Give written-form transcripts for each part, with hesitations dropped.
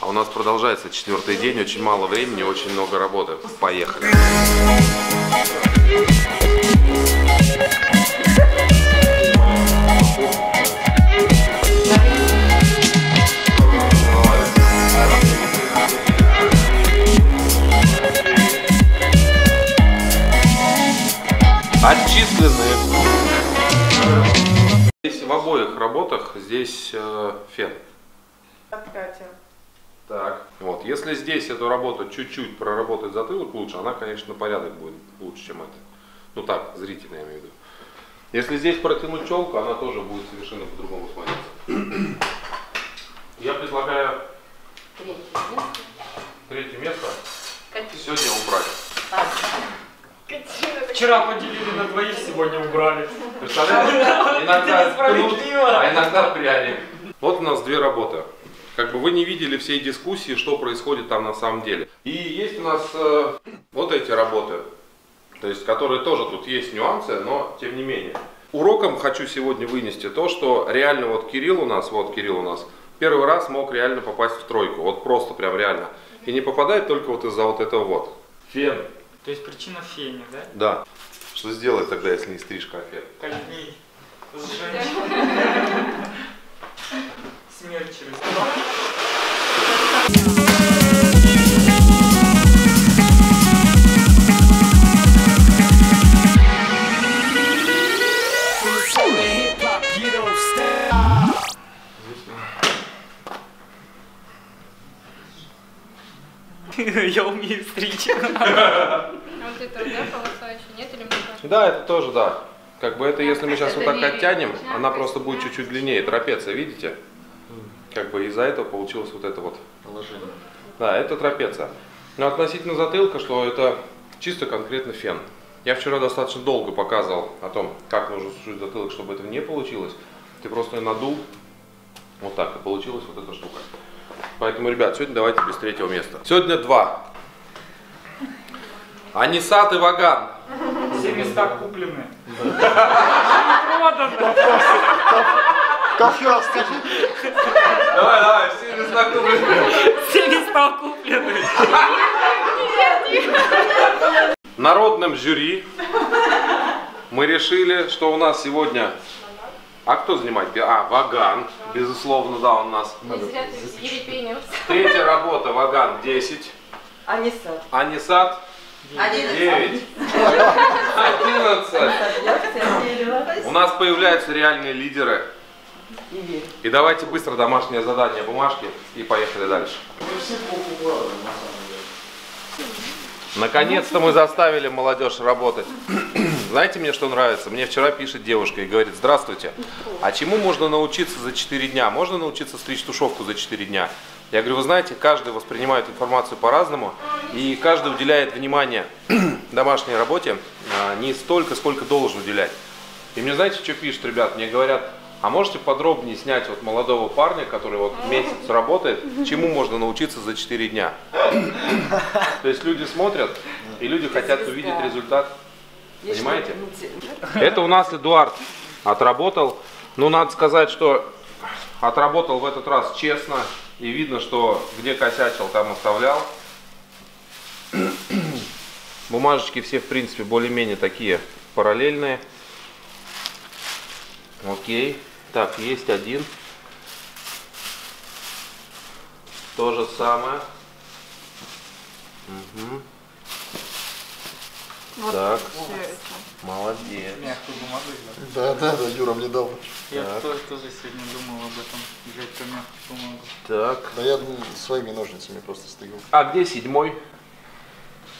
А у нас продолжается четвертый день, очень мало времени, очень много работы. Поехали! Отчислены. Здесь в обоих работах здесь фен. Откатим. Так, вот. Если здесь эту работу чуть-чуть проработать затылок лучше, она, конечно, порядок будет лучше, чем это. Ну так, зрительно я имею в виду. Если здесь протянуть челку, она тоже будет совершенно по-другому смотреться. Я предлагаю третье место сегодня убрать. Вчера поделили на двоих, сегодня убрали. Иногда труд, а иногда пряли. Вот у нас две работы. Как бы вы не видели всей дискуссии, что происходит там на самом деле. И есть у нас вот эти работы, то есть, которые тоже тут есть нюансы, но тем не менее. Уроком хочу сегодня вынести то, что реально вот Кирилл у нас первый раз мог реально попасть в тройку. Вот просто прям реально. И не попадает только вот из-за вот этого вот. Фен. То есть причина в фене, да? Да. Что сделать тогда, если не стрижка, а фен? Кольни. Сжечь. Смерть через Я умею стричь. А вот это, да, полоса еще нет или много? Да, это тоже, да. Как бы это, если мы сейчас вот так оттянем, она просто будет чуть-чуть длиннее. Трапеция, видите? Как бы из-за этого получилось вот это вот. Положение. Да, это трапеция. Но относительно затылка, что это чисто конкретно фен. Я вчера достаточно долго показывал о том, как нужно сушить затылок, чтобы этого не получилось. Ты просто надул вот так, и получилась вот эта штука. Поэтому, ребят, сегодня давайте без третьего места. Сегодня два. Анисат и Ваган. Все места куплены. Кафе скажи. Давай, давай, все места куплены. Все места куплены. Народным жюри мы решили, что у нас сегодня... А кто занимает? А, Ваган, безусловно, да, он у нас. Третья работа, Ваган, 10. Анисат. 9. 11. У нас появляются реальные лидеры. И давайте быстро домашнее задание бумажки и поехали дальше. Наконец-то мы заставили молодежь работать. Знаете, мне что нравится? Мне вчера пишет девушка и говорит: здравствуйте, а чему можно научиться за 4 дня? Можно научиться стричь тушевку за 4 дня? Я говорю, вы знаете, каждый воспринимает информацию по-разному, и каждый уделяет внимание домашней работе не столько, сколько должен уделять. И мне, знаете, что пишут, ребят? Мне говорят, а можете подробнее снять вот молодого парня, который вот месяц работает, чему можно научиться за 4 дня? То есть люди смотрят, и люди хотят увидеть результат. Понимаете? Это у нас Эдуард отработал. Ну, надо сказать, что отработал в этот раз честно. И видно, что где косячил, там оставлял. Бумажечки все, в принципе, более-менее такие параллельные. Окей. Так, есть один. То же самое. Угу. Вот так, молодец. Мягкую бумагу. Да, Юра мне дал. Я тоже сегодня думал об этом, взять эту мягкую бумагу. Так. Да я своими ножницами просто стригу. А где седьмой?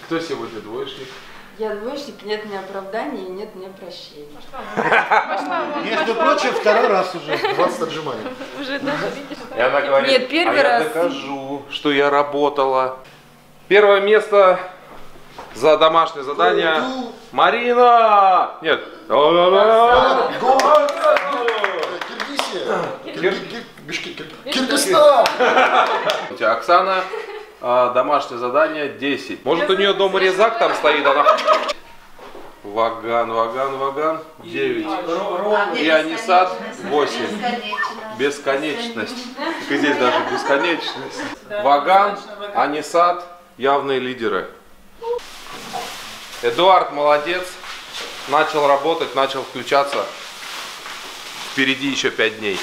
Кто сегодня двоечник? Я двоечник, нет мне оправданий и нет мне прощения. Между прочим, второй раз уже, 20 отжиманий. Уже даже видишь, что... Нет, первый раз. Я докажу, что я работала. Первое место... За домашнее задание Марина! Нет. Киргизия! Оксана, домашнее задание 10. Может, у нее дома резак там стоит, она... Ваган, 9. Ионисад, 8. Бесконечность. И здесь даже бесконечность. Ваган, Анисад, явные лидеры. Эдуард молодец. Начал работать, начал включаться. Впереди еще 5 дней.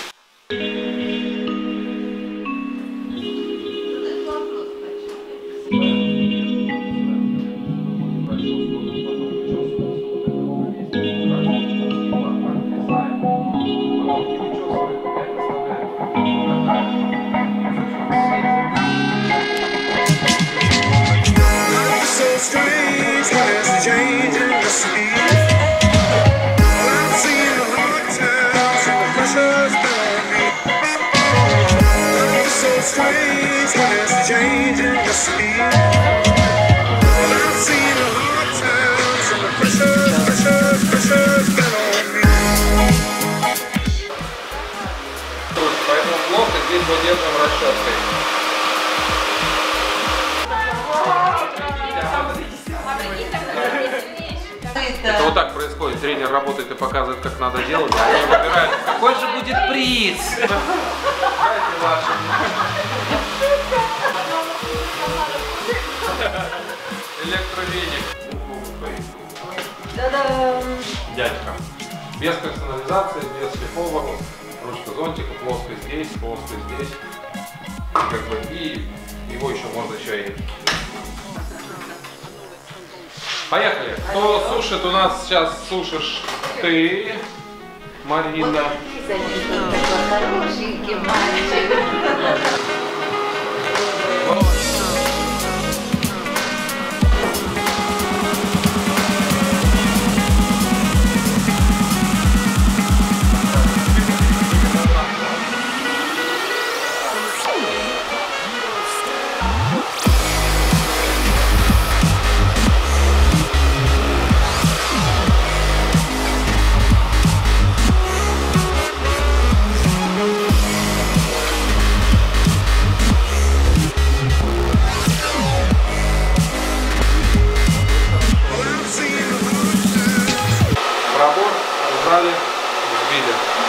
Это вот так происходит. Тренер работает и показывает, как надо делать. Они выбирают, какой же будет приз. Электровеник. Дядька. Без персонализации, без шлифовок. Ручка зонтика, плоская здесь. Как бы, и его еще можно еще и... Поехали! Кто сушит у нас сейчас, сушишь ты, Марина.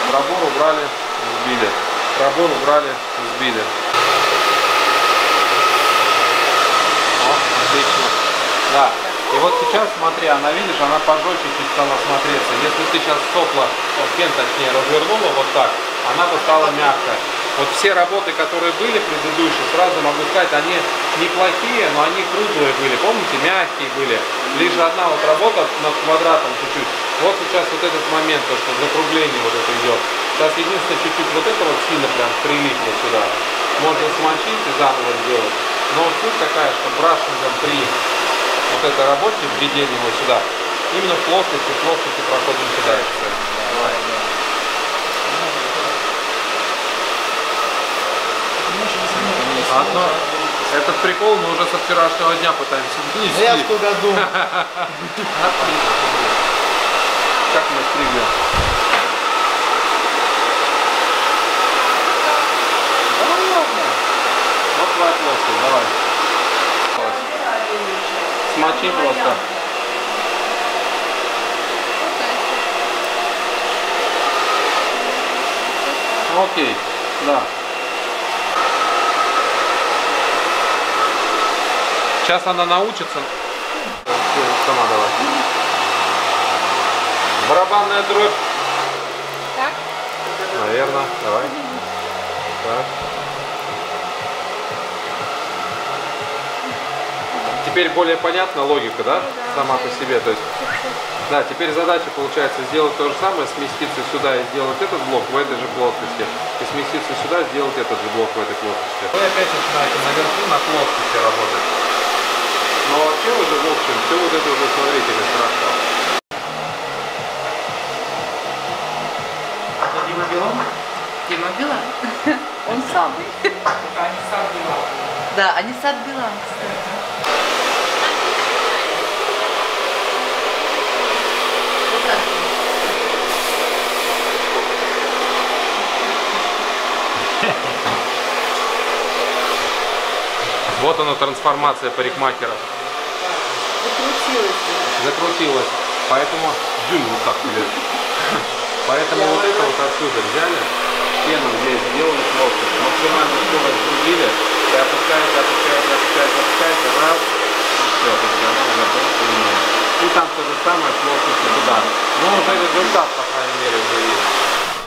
Пробор убрали, сбили. О, отлично. Да. И вот сейчас, смотри, она, видишь, она пожестче стала смотреться. Если ты сейчас сопла, фен точнее, развернула вот так, она бы стала мягкая. Вот все работы, которые были предыдущие, сразу могу сказать, они неплохие, но они круглые были. Помните, мягкие были. Лишь одна вот работа над квадратом чуть-чуть. Вот сейчас вот этот момент, то, что закругление вот это идет. Сейчас единственное, чуть-чуть вот это вот сильно прям прилипло сюда. Можно смочить и заново сделать. Но вот тут такая, что брашингом при вот этой работе, введении вот сюда, именно в плоскости проходим сюда. Одно. Этот прикол мы уже со вчерашнего дня пытаемся внести. Я туда думал. Как мы стригли? Да ладно. Вот твоя плоскость, давай. Смочи просто. Окей, да. Сейчас она научится. Сама давай. Барабанная дробь. Так? Наверное, давай. Так. Теперь более понятна логика, да? Сама по себе. То есть, да, теперь задача получается сделать то же самое, сместиться сюда и сделать этот блок в этой же плоскости. И сместиться сюда, сделать этот же блок в этой плоскости. Вы опять начинаете наверху на плоскости работать. Но вообще уже, в общем, все вот это уже, смотрите, как хорошо. Это Дима Билан? Дима Билан? Он сам. Анисат Билан. Да, Анисат Билан, кстати. Вот так. Вот она, трансформация парикмахера. Закрутилась. Поэтому дюн вот так идет. Поэтому вот это вот отсюда взяли, стену здесь сделали просто, максимально скорость сгрузили и опускается, опускается, опускается, опускается, раз, и все, то есть она уже просто не меняет. И там то же самое с плоскостью туда. Но вот этот результат, по крайней мере, уже есть.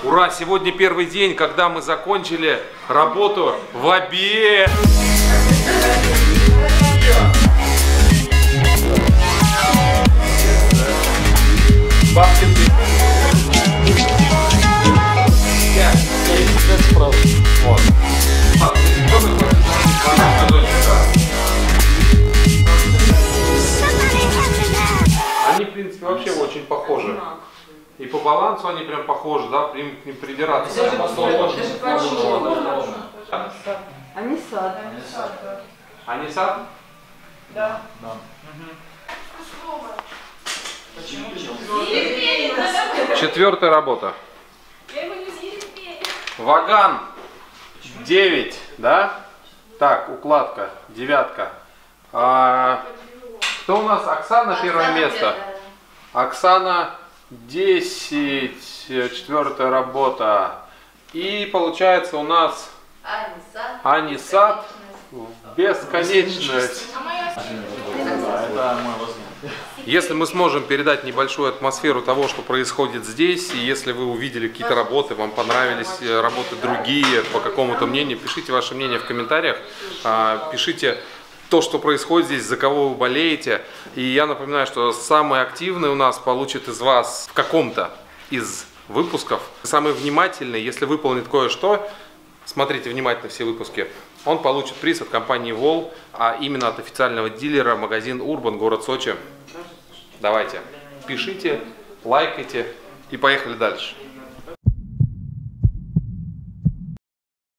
Ура! Сегодня первый день, когда мы закончили работу в обед. Они, в принципе, вообще очень похожи. И по балансу они прям похожи, да, им не придираться. Они сад. Они сад? Да. Четвертая работа. Ваган 9, да? Так, укладка, девятка. А, кто у нас? Оксана, первое место. Оксана 10, четвертая работа. И получается у нас Анисат, бесконечность. Если мы сможем передать небольшую атмосферу того, что происходит здесь, и если вы увидели какие-то работы, вам понравились работы другие по какому-то мнению, пишите ваше мнение в комментариях, пишите то, что происходит здесь, за кого вы болеете. И я напоминаю, что самый активный у нас получит из вас в каком-то из выпусков. Самый внимательный, если выполнит кое-что, смотрите внимательно все выпуски, он получит приз от компании Wahl, а именно от официального дилера магазин Urban, город Сочи. Давайте, пишите, лайкайте и поехали дальше.